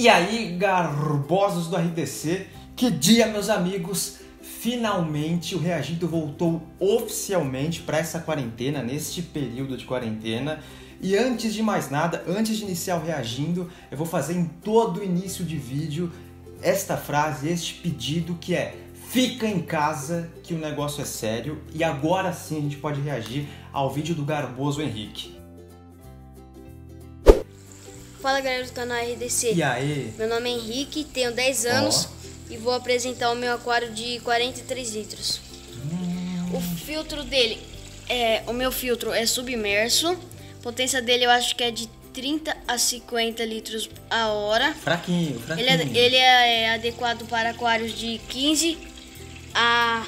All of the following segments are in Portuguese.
E aí, garbosos do RDC, que dia, meus amigos! Finalmente o Reagindo voltou oficialmente para essa quarentena, neste período de quarentena. E antes de mais nada, antes de iniciar o Reagindo, eu vou fazer em todo início de vídeo esta frase, este pedido que é: fica em casa que o negócio é sério. E agora sim a gente pode reagir ao vídeo do garboso Henrique. Fala, galera do canal RDC. E aí? Meu nome é Henrique, tenho 10 anos e vou apresentar o meu aquário de 43 litros. O filtro dele é... O meu filtro é submerso. A potência dele eu acho que é de 30 a 50 litros a hora. Fraquinho. Ele é adequado para aquários de 15 a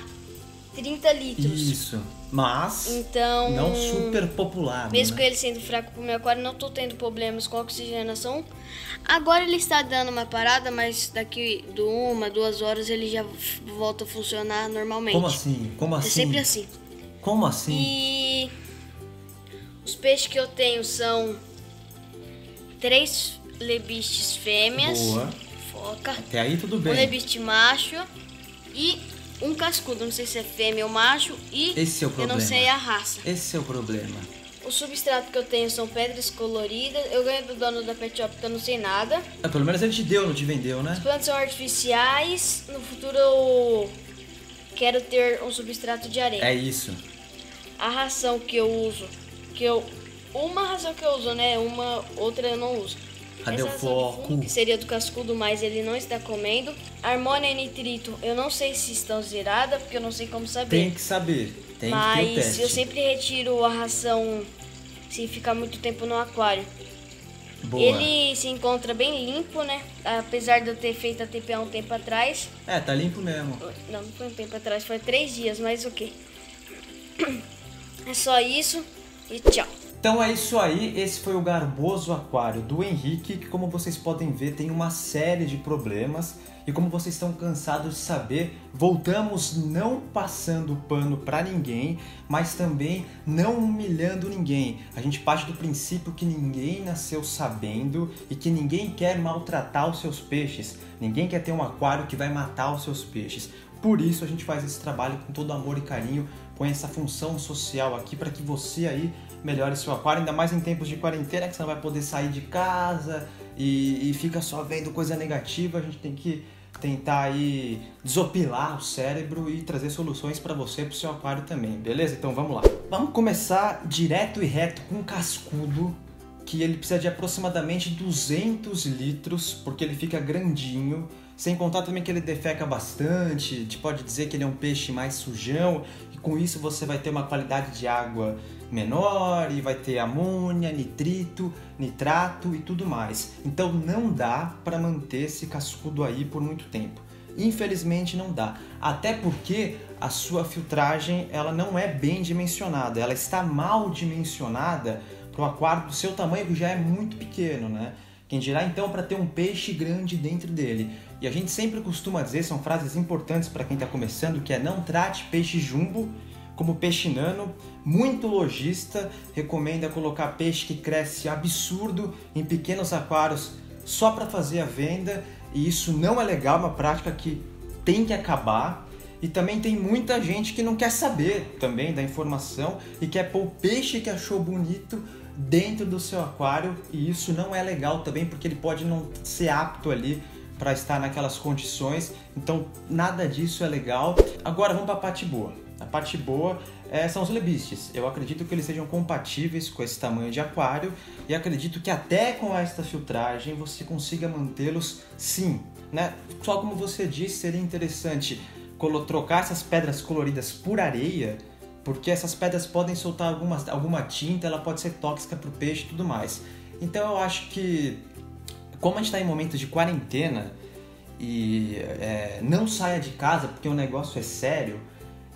30 litros. Isso. Mas então, não super popular. Mesmo né? Ele sendo fraco para o meu aquário, não estou tendo problemas com a oxigenação. Agora ele está dando uma parada, mas daqui de 1 a 2 horas ele já volta a funcionar normalmente. Como assim? É sempre assim. Como assim? E os peixes que eu tenho são 3 lebistes fêmeas. Boa. Foca. Até aí tudo bem. Um lebiste macho e um cascudo, não sei se é fêmea ou macho, e esse é o problema. Eu não sei a raça. Esse é o problema. O substrato que eu tenho são pedras coloridas. Eu ganhei do dono da Pet Shop, porque eu não sei nada. É, pelo menos ele te deu, não te vendeu, né? As plantas são artificiais. No futuro eu quero ter um substrato de areia. É isso. A ração que eu uso, uma ração que eu uso, né? Outra eu não uso. Cadê o foco? Que seria do cascudo, mas ele não está comendo. Amônia e nitrito, eu não sei se estão zeradas, porque eu não sei como saber. Tem que saber, tem que ter o teste. Mas eu sempre retiro a ração se ficar muito tempo no aquário. Boa. Ele se encontra bem limpo, né? Apesar de eu ter feito a TPA um tempo atrás. É, tá limpo mesmo. Não, não foi um tempo atrás, foi 3 dias, mas ok. É só isso e tchau. Então é isso aí, esse foi o garboso aquário do Henrique, que como vocês podem ver tem uma série de problemas e como vocês estão cansados de saber, voltamos não passando pano para ninguém, mas também não humilhando ninguém. A gente parte do princípio que ninguém nasceu sabendo e que ninguém quer maltratar os seus peixes, ninguém quer ter um aquário que vai matar os seus peixes. Por isso a gente faz esse trabalho com todo amor e carinho, põe essa função social aqui para que você aí melhore seu aquário, ainda mais em tempos de quarentena que você não vai poder sair de casa e fica só vendo coisa negativa. A gente tem que tentar aí desopilar o cérebro e trazer soluções para você e para o seu aquário também, beleza? Então vamos lá. Vamos começar direto e reto com o cascudo, que ele precisa de aproximadamente 200 litros, porque ele fica grandinho. Sem contar também que ele defeca bastante, a gente pode dizer que ele é um peixe mais sujão, e com isso você vai ter uma qualidade de água menor, e vai ter amônia, nitrito, nitrato e tudo mais. Então não dá para manter esse cascudo aí por muito tempo. Infelizmente não dá, até porque a sua filtragem ela não é bem dimensionada, ela está mal dimensionada para o aquário do seu tamanho, que já é muito pequeno, né? Quem dirá então para ter um peixe grande dentro dele. E a gente sempre costuma dizer, são frases importantes para quem está começando, que é: não trate peixe jumbo como peixe nano. Muito lojista recomenda colocar peixe que cresce absurdo em pequenos aquários só para fazer a venda, e isso não é legal, é uma prática que tem que acabar. E também tem muita gente que não quer saber também da informação e quer pôr o peixe que achou bonito dentro do seu aquário, e isso não é legal também, porque ele pode não ser apto ali para estar naquelas condições, então nada disso é legal. Agora vamos para a parte boa. A parte boa são os lebistes. Eu acredito que eles sejam compatíveis com esse tamanho de aquário e acredito que até com esta filtragem você consiga mantê-los sim, né? Só como você disse, seria interessante trocar essas pedras coloridas por areia, porque essas pedras podem soltar alguma tinta, ela pode ser tóxica para o peixe e tudo mais. Então eu acho que, como a gente está em momento de quarentena e não saia de casa porque o negócio é sério,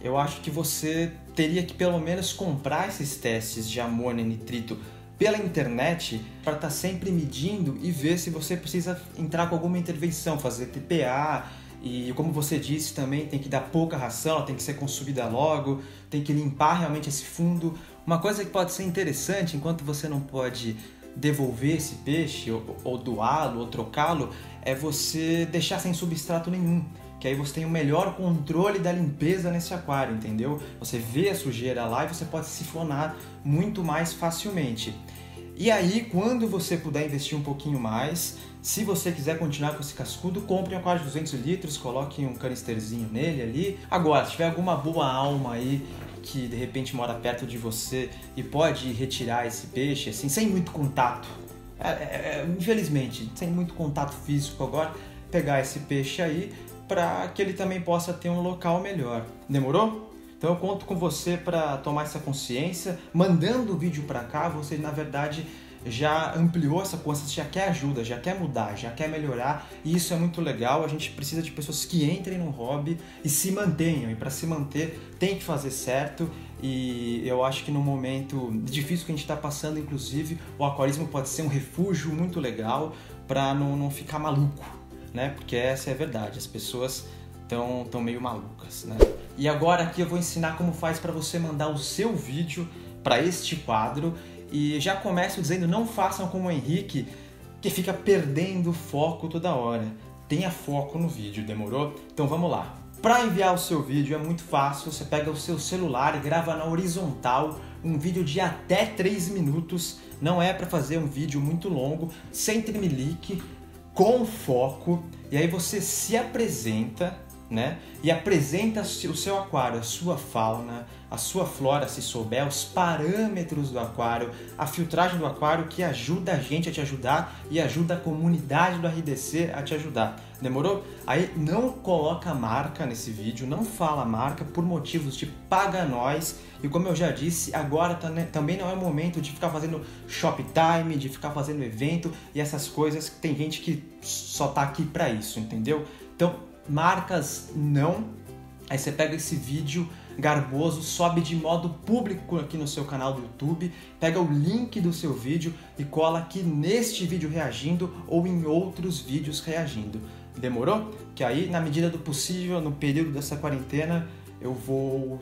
eu acho que você teria que pelo menos comprar esses testes de amônia e nitrito pela internet para estar sempre medindo e ver se você precisa entrar com alguma intervenção, fazer TPA. E como você disse também, tem que dar pouca ração, ela tem que ser consumida logo, tem que limpar realmente esse fundo. Uma coisa que pode ser interessante, enquanto você não pode devolver esse peixe, ou doá-lo, ou trocá-lo, é você deixar sem substrato nenhum, que aí você tem o melhor controle da limpeza nesse aquário, entendeu? Você vê a sujeira lá e você pode sifonar muito mais facilmente. E aí, quando você puder investir um pouquinho mais, se você quiser continuar com esse cascudo, compre um aquário de 200 litros, coloque um canisterzinho nele ali. Agora, se tiver alguma boa alma aí que de repente mora perto de você e pode retirar esse peixe, assim, sem muito contato, infelizmente, sem muito contato físico agora, pegar esse peixe aí para que ele também possa ter um local melhor. Demorou? Então eu conto com você para tomar essa consciência. Mandando o vídeo para cá, você na verdade já ampliou essa consciência, já quer ajuda, já quer mudar, já quer melhorar, e isso é muito legal. A gente precisa de pessoas que entrem no hobby e se mantenham, e para se manter tem que fazer certo, e eu acho que num momento difícil que a gente está passando, inclusive, o aquarismo pode ser um refúgio muito legal para não ficar maluco, né? Porque essa é a verdade, as pessoas estão meio malucas, né? E agora aqui eu vou ensinar como faz para você mandar o seu vídeo para este quadro. E já começo dizendo, não façam como o Henrique, que fica perdendo foco toda hora. Tenha foco no vídeo, demorou? Então vamos lá. Para enviar o seu vídeo é muito fácil, você pega o seu celular e grava na horizontal um vídeo de até 3 minutos. Não é para fazer um vídeo muito longo, sem tremelique, com foco. E aí você se apresenta, né? E apresenta o seu aquário, a sua fauna, a sua flora, se souber, os parâmetros do aquário, a filtragem do aquário, que ajuda a gente a te ajudar e ajuda a comunidade do RDC a te ajudar. Demorou? Aí não coloca marca nesse vídeo, não fala marca por motivos de paga nós. E como eu já disse, agora também não é o momento de ficar fazendo shoptime, de ficar fazendo evento e essas coisas, que tem gente que só tá aqui pra isso, entendeu? Então, marcas não. Aí você pega esse vídeo garboso, sobe de modo público aqui no seu canal do YouTube, pega o link do seu vídeo e cola aqui neste vídeo reagindo ou em outros vídeos reagindo. Demorou? Que aí, na medida do possível, no período dessa quarentena, eu vou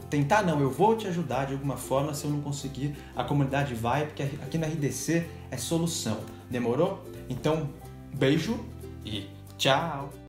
te ajudar de alguma forma. Se eu não conseguir, a comunidade vai, porque aqui na RDC é solução. Demorou? Então, beijo e tchau!